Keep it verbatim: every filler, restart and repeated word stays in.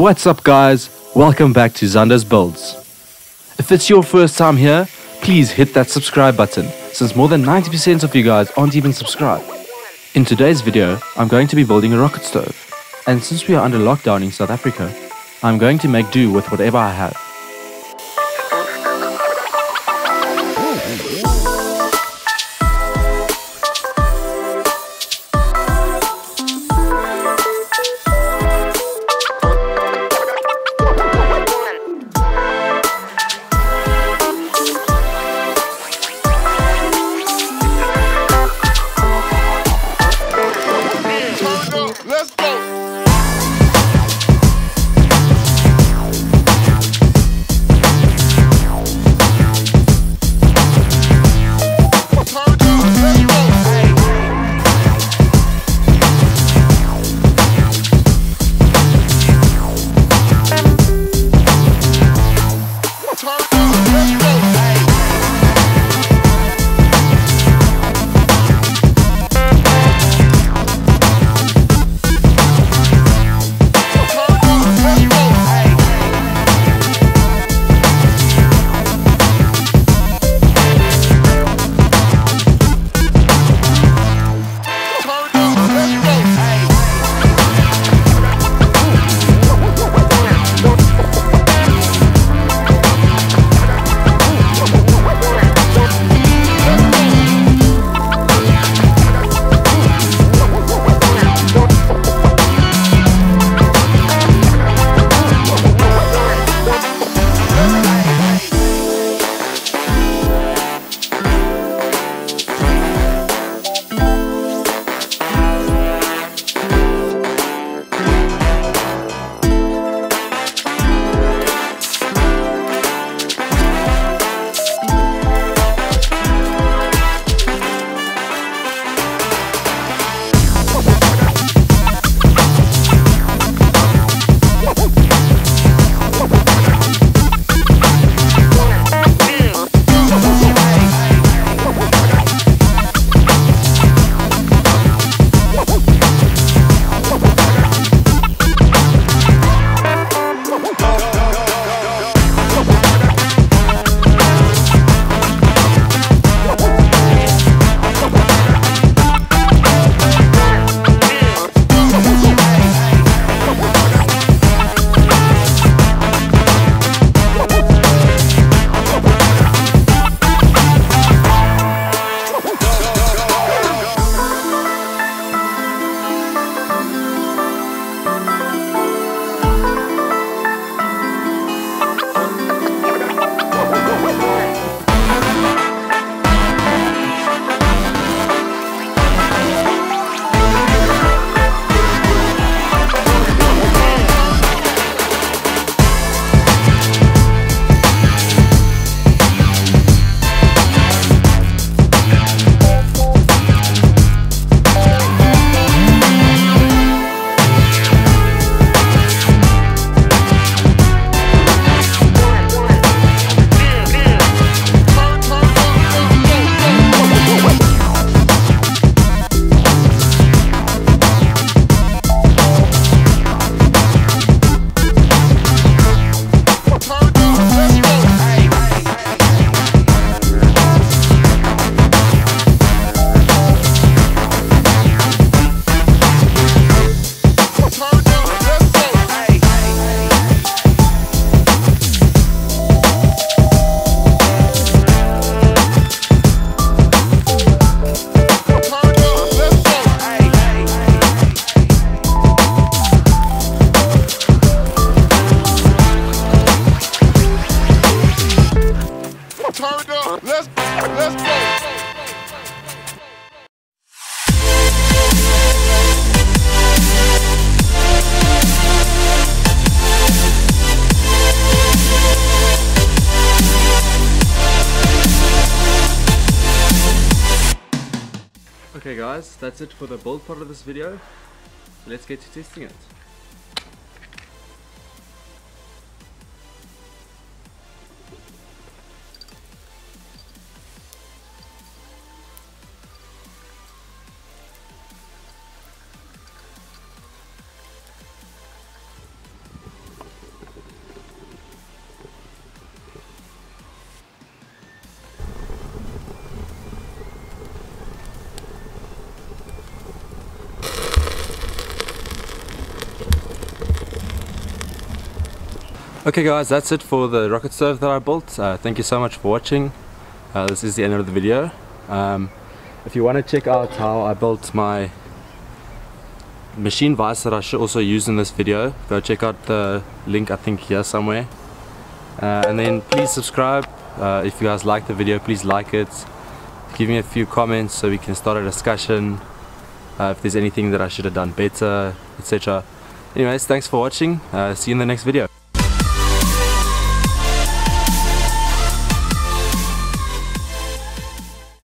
What's up guys, welcome back to Zander's Builds. If it's your first time here, please hit that subscribe button, since more than ninety percent of you guys aren't even subscribed. In today's video, I'm going to be building a rocket stove, and since we are under lockdown in South Africa, I'm going to make do with whatever I have. Let's go! Turn up. Let's let's go. Okay guys, that's it for the build part of this video. Let's get to testing it. Okay guys, that's it for the rocket stove that I built. Uh, thank you so much for watching. Uh, this is the end of the video. Um, if you want to check out how I built my machine vise that I should also use in this video, go check out the link I think here somewhere. Uh, and then please subscribe. Uh, if you guys like the video, please like it. Give me a few comments so we can start a discussion. Uh, if there's anything that I should have done better, et cetera. Anyways, thanks for watching. Uh, see you in the next video.